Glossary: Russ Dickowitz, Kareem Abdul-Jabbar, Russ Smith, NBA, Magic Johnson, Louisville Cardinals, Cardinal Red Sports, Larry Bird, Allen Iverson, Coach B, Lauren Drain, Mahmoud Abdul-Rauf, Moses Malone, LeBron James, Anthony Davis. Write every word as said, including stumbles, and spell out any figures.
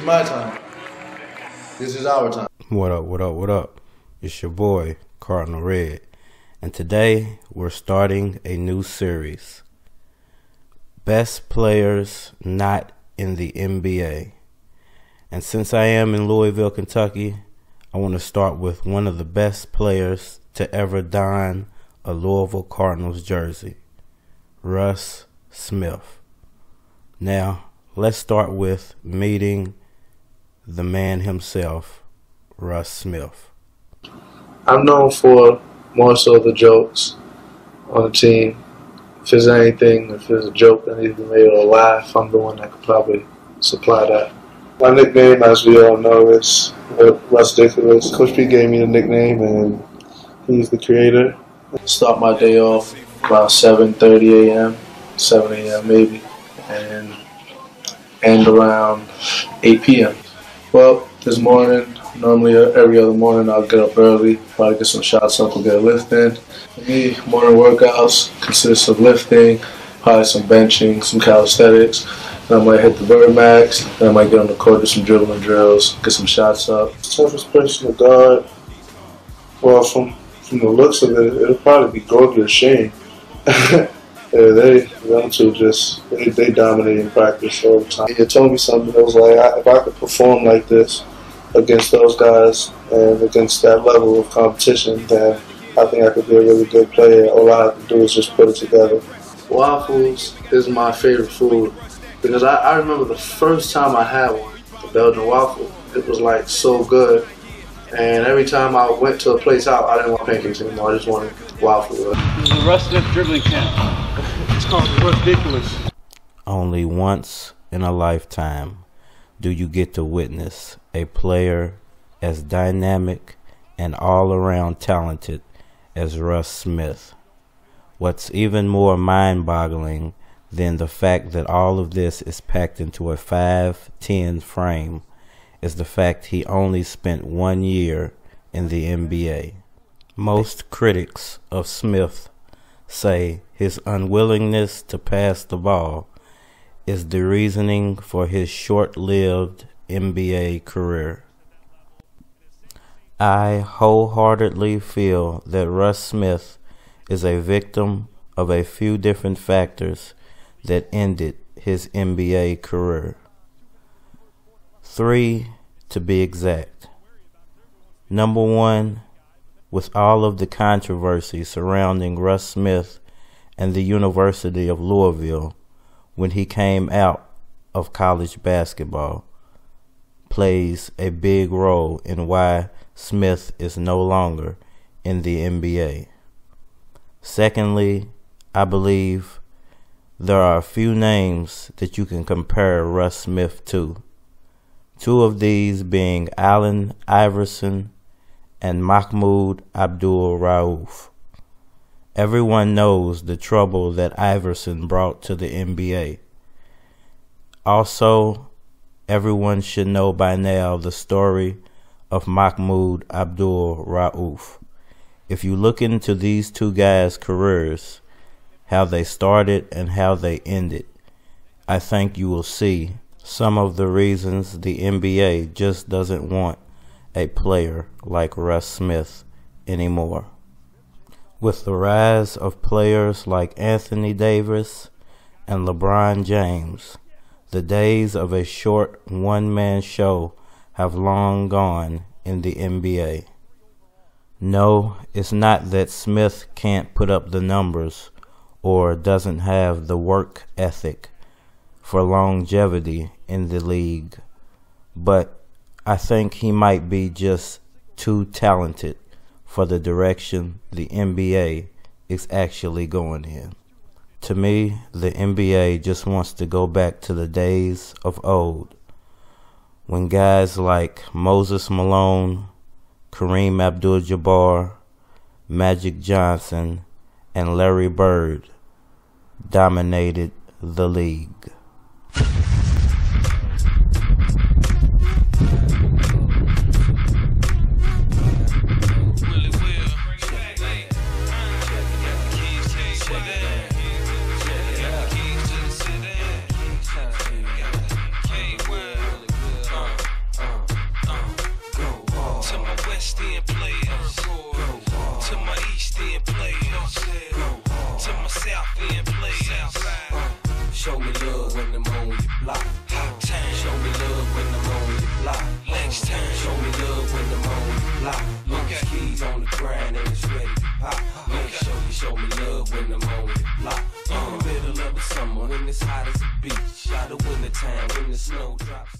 is my time. This is our time. What up, what up, what up? It's your boy, Cardinal Red. And today, we're starting a new series. Best players not in the N B A. And since I am in Louisville, Kentucky, I want to start with one of the best players to ever don a Louisville Cardinals jersey, Russ Smith. Now, let's start with meeting the man himself, Russ Smith. I'm known for more so the jokes on the team. If there's anything, if there's a joke that needs to be made or a laugh, I'm the one that could probably supply that. My nickname, as we all know, is Russ Dickowitz. Coach B gave me the nickname, and he's the creator. I start my day off about seven thirty a m, seven a m maybe, and end around eight p m Well, this morning, normally every other morning, I'll get up early, probably get some shots up and get a lift in. For me, morning workouts consist of lifting, probably some benching, some calisthenics. I might hit the bird max, then I might get on the court, do some dribbling drills, get some shots up. Toughest person to guard, well, from, from the looks of it, it'll probably be Gorgie or Shane. yeah, they, them two just, they, they dominate in practice all the time. He had told me something that was like, I, if I could perform like this against those guys and against that level of competition, then I think I could be a really good player. All I have to do is just put it together. Waffles is my favorite food. Because I, I remember the first time I had one, the Belgian waffle, it was like so good. And every time I went to a place out, I didn't want pancakes anymore, I just wanted waffle. The Russ Smith dribbling camp. It's called ridiculous. Only once in a lifetime do you get to witness a player as dynamic and all-around talented as Russ Smith. What's even more mind-boggling then the fact that all of this is packed into a five ten frame is the fact he only spent one year in the N B A. Most critics of Smith say his unwillingness to pass the ball is the reasoning for his short-lived N B A career. I wholeheartedly feel that Russ Smith is a victim of a few different factors that ended his N B A career. Three, to be exact. Number one, with all of the controversy surrounding Russ Smith and the University of Louisville when he came out of college basketball, plays a big role in why Smith is no longer in the N B A. Secondly, I believe there are a few names that you can compare Russ Smith to, two of these being Allen Iverson and Mahmoud Abdul-Rauf. Everyone knows the trouble that Iverson brought to the N B A. Also, everyone should know by now the story of Mahmoud Abdul-Rauf. If you look into these two guys' careers, how they started and how they ended, I think you will see some of the reasons the N B A just doesn't want a player like Russ Smith anymore. With the rise of players like Anthony Davis and LeBron James, the days of a short one-man show have long gone in the N B A. No, it's not that Smith can't put up the numbers or doesn't have the work ethic for longevity in the league, but I think he might be just too talented for the direction the N B A is actually going in. To me, the N B A just wants to go back to the days of old, when guys like Moses Malone, Kareem Abdul-Jabbar, Magic Johnson, and Larry Bird dominated the league. club when I'm on the block. In the middle of the summer when it's hot as a beach. Out of winter time when the snow drops.